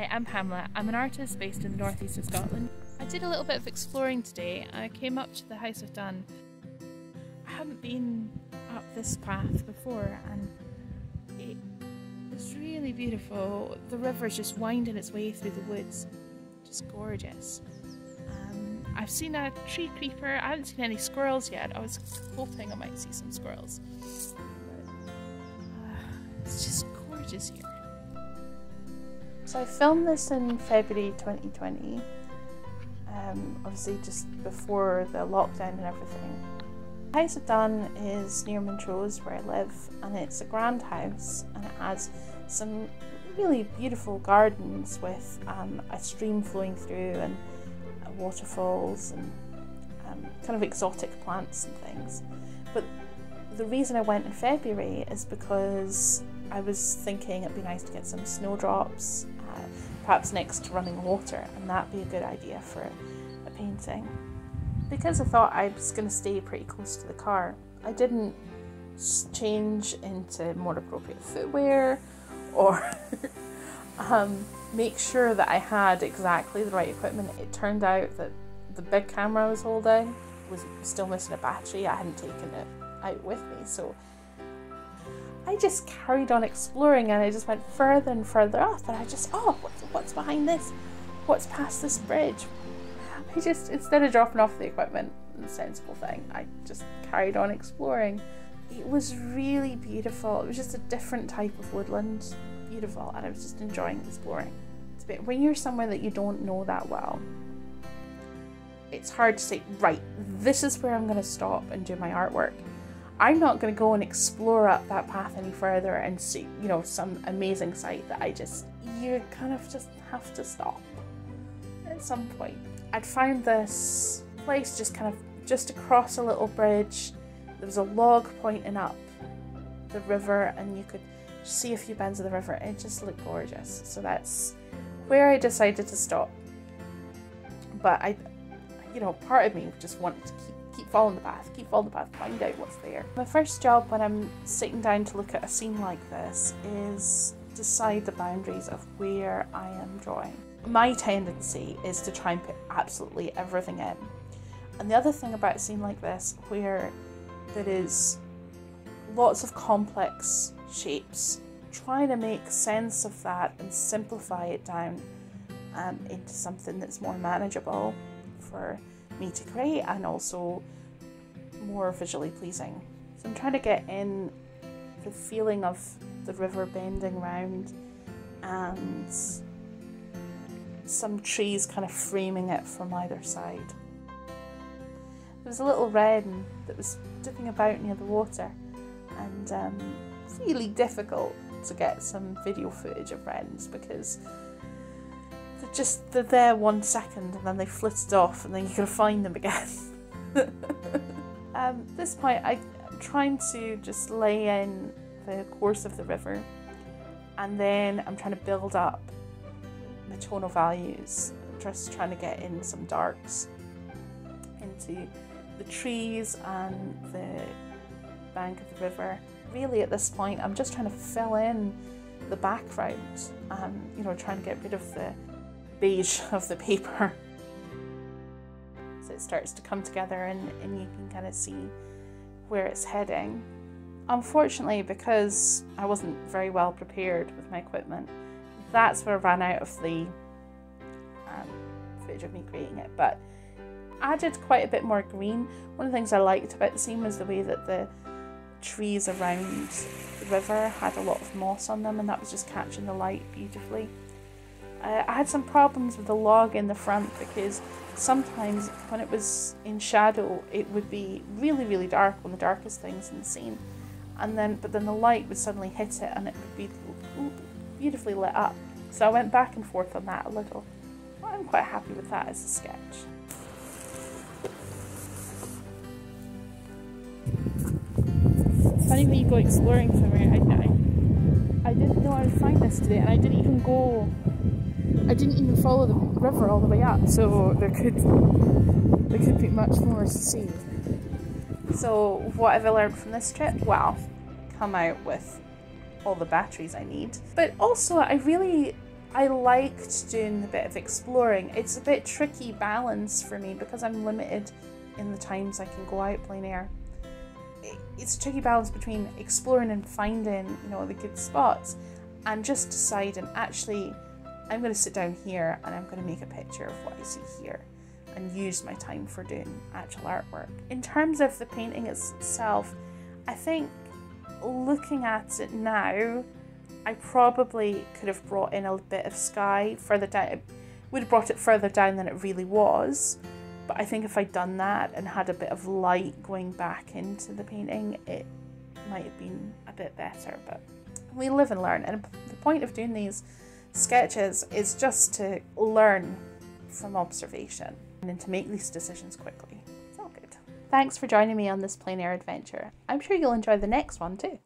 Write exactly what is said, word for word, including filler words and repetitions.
Hi, I'm Pamela. I'm an artist based in the northeast of Scotland. I did a little bit of exploring today. I came up to the House of Dun. I haven't been up this path before and it was really beautiful. The river's just winding its way through the woods. Just gorgeous. Um, I've seen a tree creeper. I haven't seen any squirrels yet. I was hoping I might see some squirrels. But, uh, it's just gorgeous here. So I filmed this in February twenty twenty, um, obviously just before the lockdown and everything. The House of Dun is near Montrose where I live, and it's a grand house and it has some really beautiful gardens with um, a stream flowing through and uh, waterfalls and um, kind of exotic plants and things. But the reason I went in February is because I was thinking it'd be nice to get some snowdrops, uh, perhaps next to running water, and that'd be a good idea for a painting. Because I thought I was going to stay pretty close to the car, I didn't change into more appropriate footwear or um, make sure that I had exactly the right equipment. It turned out that the big camera I was holding was still missing a battery. I hadn't taken it out with me, so I just carried on exploring and I just went further and further up, and I just, oh, what's, what's behind this? What's past this bridge? I just, instead of dropping off the equipment, the sensible thing, I just carried on exploring. It was really beautiful. It was just a different type of woodland. Beautiful, and I was just enjoying exploring. It's a bit, when you're somewhere that you don't know that well, it's hard to say, right, this is where I'm going to stop and do my artwork. I'm not going to go and explore up that path any further and see, you know, some amazing sight that I just, you kind of just have to stop at some point. I'd found this place just kind of, just across a little bridge. There was a log pointing up the river and you could see a few bends of the river. It just looked gorgeous. So that's where I decided to stop. But I, you know, part of me just wanted to keep Keep following the path, keep following the path, find out what's there. My first job when I'm sitting down to look at a scene like this is decide the boundaries of where I am drawing. My tendency is to try and put absolutely everything in. And the other thing about a scene like this, where there is lots of complex shapes, trying to make sense of that and simplify it down um, into something that's more manageable for me to create and also more visually pleasing. So I'm trying to get in the feeling of the river bending round and some trees kind of framing it from either side. There was a little wren that was dipping about near the water, and um, it's really difficult to get some video footage of wrens because just they're there one second and then they flitted off and then you can find them again. um, at this point I'm trying to just lay in the course of the river, and then I'm trying to build up my tonal values. I'm just trying to get in some darks into the trees and the bank of the river. Really at this point I'm just trying to fill in the background, um, you know, trying to get rid of the beige of the paper. So it starts to come together and, and you can kind of see where it's heading. Unfortunately, because I wasn't very well prepared with my equipment, that's where I ran out of the um, footage of me creating it, but added quite a bit more green. One of the things I liked about the scene was the way that the trees around the river had a lot of moss on them, and that was just catching the light beautifully. Uh, I had some problems with the log in the front because sometimes when it was in shadow it would be really really dark, one of the darkest things in the scene, and then but then the light would suddenly hit it and it would be beautifully lit up. So I went back and forth on that a little. Well, I'm quite happy with that as a sketch. It's funny when you go exploring somewhere. I, I, I didn't know I would find this today, and I didn't even go I didn't even follow the river all the way up, so there could there could be much more to see. So what have I learned from this trip? Well, come out with all the batteries I need. But also I really I liked doing the bit of exploring. It's a bit tricky balance for me because I'm limited in the times I can go out plein air. It's a tricky balance between exploring and finding, you know, the good spots, and just deciding, actually, I'm going to sit down here and I'm going to make a picture of what I see here and use my time for doing actual artwork. In terms of the painting itself, I think looking at it now, I probably could have brought in a bit of sky further down. It would have brought it further down than it really was. But I think if I'd done that and had a bit of light going back into the painting, it might have been a bit better. But we live and learn. And the point of doing these sketches is just to learn from observation and to make these decisions quickly. It's all good. Thanks for joining me on this plein air adventure. I'm sure you'll enjoy the next one too.